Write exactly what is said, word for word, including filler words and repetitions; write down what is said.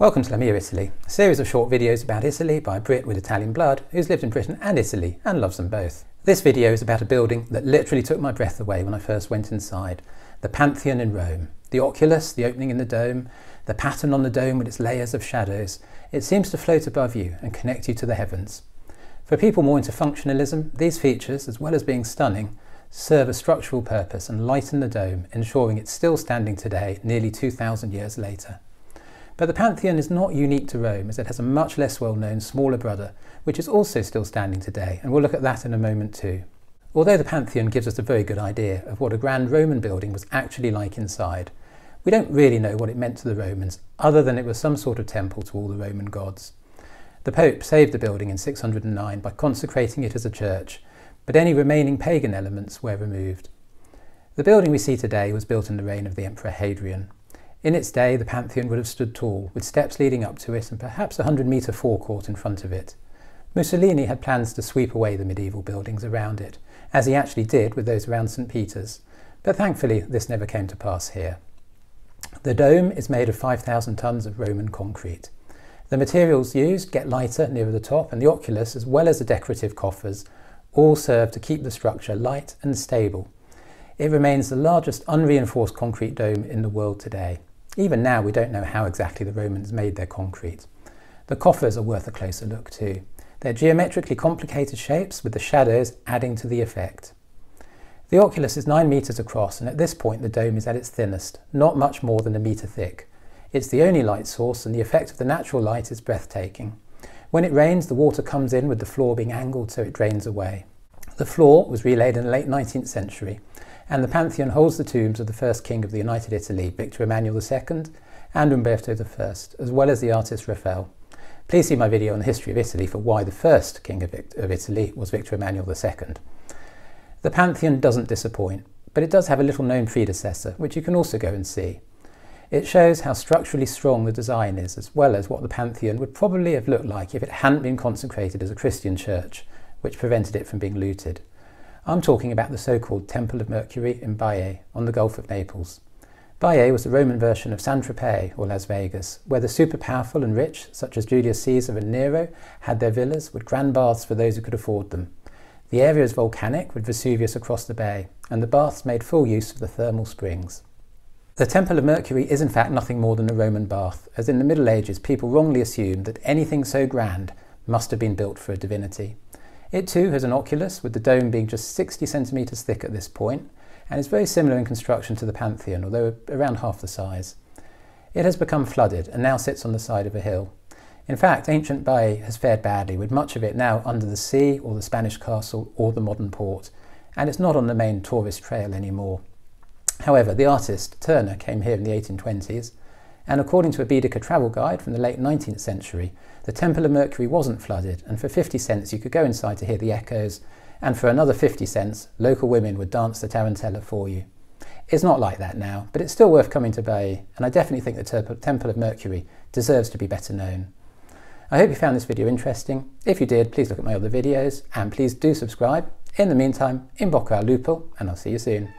Welcome to La Mia Italy, a series of short videos about Italy by a Brit with Italian blood who's lived in Britain and Italy and loves them both. This video is about a building that literally took my breath away when I first went inside, the Pantheon in Rome. The oculus, the opening in the dome, the pattern on the dome with its layers of shadows, it seems to float above you and connect you to the heavens. For people more into functionalism, these features, as well as being stunning, serve a structural purpose and lighten the dome, ensuring it's still standing today, nearly two thousand years later. But the Pantheon is not unique to Rome, as it has a much less well-known smaller brother, which is also still standing today, and we'll look at that in a moment too. Although the Pantheon gives us a very good idea of what a grand Roman building was actually like inside, we don't really know what it meant to the Romans, other than it was some sort of temple to all the Roman gods. The Pope saved the building in six hundred and nine by consecrating it as a church, but any remaining pagan elements were removed. The building we see today was built in the reign of the Emperor Hadrian. In its day, the Pantheon would have stood tall, with steps leading up to it and perhaps a hundred metre forecourt in front of it. Mussolini had plans to sweep away the medieval buildings around it, as he actually did with those around St Peter's, but thankfully this never came to pass here. The dome is made of five thousand tonnes of Roman concrete. The materials used get lighter nearer the top, and the oculus, as well as the decorative coffers, all serve to keep the structure light and stable. It remains the largest unreinforced concrete dome in the world today. Even now we don't know how exactly the Romans made their concrete. The coffers are worth a closer look too. They're geometrically complicated shapes, with the shadows adding to the effect. The oculus is nine metres across, and at this point the dome is at its thinnest, not much more than a metre thick. It's the only light source, and the effect of the natural light is breathtaking. When it rains, the water comes in, with the floor being angled so it drains away. The floor was relaid in the late nineteenth century, and the Pantheon holds the tombs of the first king of the United Italy, Victor Emmanuel the Second, and Umberto the First, as well as the artist Raphael. Please see my video on the history of Italy for why the first king of Italy was Victor Emmanuel the Second. The Pantheon doesn't disappoint, but it does have a little known predecessor, which you can also go and see. It shows how structurally strong the design is, as well as what the Pantheon would probably have looked like if it hadn't been consecrated as a Christian church, which prevented it from being looted. I'm talking about the so-called Temple of Mercury in Baiae, on the Gulf of Naples. Baiae was the Roman version of Saint-Tropez or Las Vegas, where the super powerful and rich, such as Julius Caesar and Nero, had their villas with grand baths for those who could afford them. The area is volcanic, with Vesuvius across the bay, and the baths made full use of the thermal springs. The Temple of Mercury is in fact nothing more than a Roman bath, as in the Middle Ages people wrongly assumed that anything so grand must have been built for a divinity. It too has an oculus, with the dome being just sixty centimetres thick at this point, and is very similar in construction to the Pantheon, although around half the size. It has become flooded and now sits on the side of a hill. In fact, ancient Baiae has fared badly, with much of it now under the sea or the Spanish castle or the modern port, and it's not on the main tourist trail anymore. However, the artist Turner came here in the eighteen twenties, and according to a Baedeker travel guide from the late nineteenth century, the Temple of Mercury wasn't flooded, and for fifty cents you could go inside to hear the echoes, and for another fifty cents local women would dance the Tarantella for you. It's not like that now, but it's still worth coming to Baiae, and I definitely think the Temple of Mercury deserves to be better known. I hope you found this video interesting. If you did, please look at my other videos, and please do subscribe. In the meantime, in bocca al lupo, and I'll see you soon.